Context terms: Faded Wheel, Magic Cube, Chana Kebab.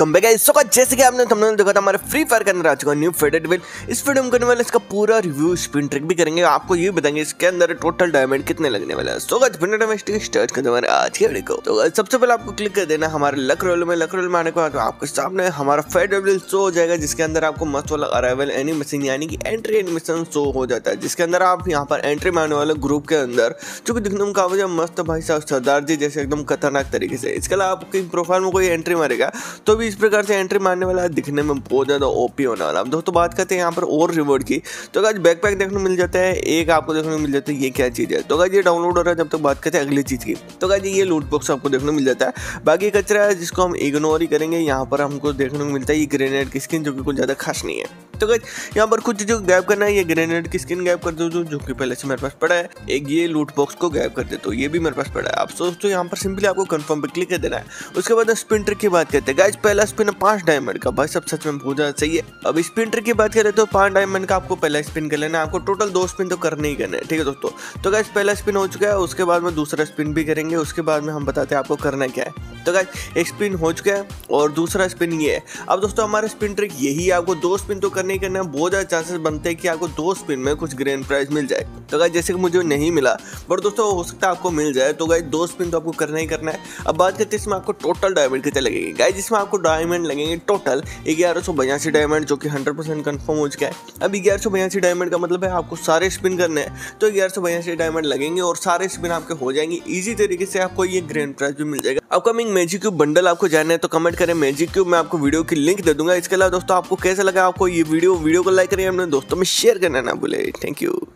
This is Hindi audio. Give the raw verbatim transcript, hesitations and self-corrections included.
Welcome back guys. सो जैसे कि आपने थंबनेल में देखा था, हमारे फ्री फायर के अंदर आ चुका न्यू फेडेड व्हील। इस वीडियो में करने वाले इसका पूरा रिव्यू, स्पिन ट्रिक भी करेंगे, आपको ये बताएंगे इसके अंदर टोटल डायमंड कितने लगने वाला है। सो गाइस बिना टाइम वेस्ट किए स्टार्ट करते हैं हमारे आज के वीडियो को। तो सबसे पहले आपको क्लिक कर देना हमारे लक रोल में। लक रोल में आने के बाद आपके सामने हमारा फेडेड व्हील शो हो जाएगा, जिसके अंदर आपको मस्त वाला अराइवल एनिमेशन यानी कि एंट्री एनिमेशन शो हो जाता है, जिसके अंदर आप यहाँ पर एंट्री मारने वाले ग्रुप के अंदर, जो कि दिखने में काफी मस्त भाई साहब सरदार जी जैसे एकदम खतरनाक तरीके से। इसके अलावा आपकी प्रोफाइल में कोई एंट्री मारेगा तो भी इस प्रकार से एंट्री मारने वाला दिखने में बहुत ज़्यादा ओपी होने वाला। अब दोस्तों बात करते हैं यहाँ पर और रिवॉर्ड की। तो गाइस बैकपैक देखने को मिल जाता है, एक आपको देखने को मिल जाता है, ये क्या चीज़ है। तो गाइस ये डाउनलोड हो रहा है, जब तक बात करते हैं अगली चीज़ की। तो गाइस ये लूट बॉक्स आपको देखने को मिल जाता है, बाकी कचरा है जिसको हम इग्नोर ही करेंगे। यहाँ पर हमको देखने को मिलता है ये ग्रेनेड की स्किन, जो कि कुछ ज़्यादा खास नहीं है। तो गाइस यहाँ पर कुछ चीज़ों को गायब करना है, ये ग्रेनेड की स्किन गायब कर दो जो जो कि पहले से मेरे पास पड़ा है। एक ये लूट बॉक्स को गायब कर दे, तो ये भी मेरे पास पड़ा है। आप सोचते हो यहाँ पर सिंपली आपको कंफर्म पे क्लिक कर देना है। उसके बाद स्पिन ट्रिक की बात करते हैं। गाइस पहला स्पिन है पाँच डायमंड का, भाई सब सच में बहुत ज़्यादा सही है। अब स्पिन ट्रिक की बात करें तो पाँच डायमंड का आपको पहला स्पिन कर लेना है। आपको टोटल दो स्पिन तो करने ही करना है, ठीक है दोस्तों। तो गाइस पहला स्पिन हो चुका है, उसके बाद में दूसरा स्पिन भी करेंगे, उसके बाद में हम बताते हैं आपको करना क्या है। तो गाइस एक स्पिन हो चुका है और दूसरा स्पिन ये है। अब दोस्तों हमारा स्पिन ट्रिक यही है, आपको दो स्पिन तो करने ही करना है। बहुत ज़्यादा चांसेस बनते हैं कि आपको दो स्पिन में कुछ ग्रैंड प्राइज मिल जाए। तो गाइस जैसे कि मुझे नहीं मिला, पर दोस्तों हो सकता है आपको मिल जाए। तो गाइस दो स्पिन तो आपको करना ही करना है। अब बात करते हैं इसमें आपको टोटल डायमंड कितने लगेंगे। गाइस इसमें आपको डायमंड लगेंगे टोटल ग्यारह सौ बयासी डायमंड, जो कि हंड्रेड परसेंट कन्फर्म हो चुका है। अब ग्यारह सौ बयासी डायमंड का मतलब है आपको सारे स्पिन करने हैं, तो ग्यारह सौ बयासी डायमंड लगेंगे और सारे स्पिन आपके हो जाएंगे। ईजी तरीके से आपको ये ग्रैंड प्राइज भी मिल जाएगा। अपकमिंग मैजिक क्यूब बंडल आपको जानना है तो कमेंट करें मैजिक क्यूब, मैं आपको वीडियो की लिंक दे दूंगा। इसके अलावा दोस्तों आपको कैसा लगा, आपको ये वीडियो वीडियो को लाइक करें, अपने दोस्तों में शेयर करना ना भूले। Thank you.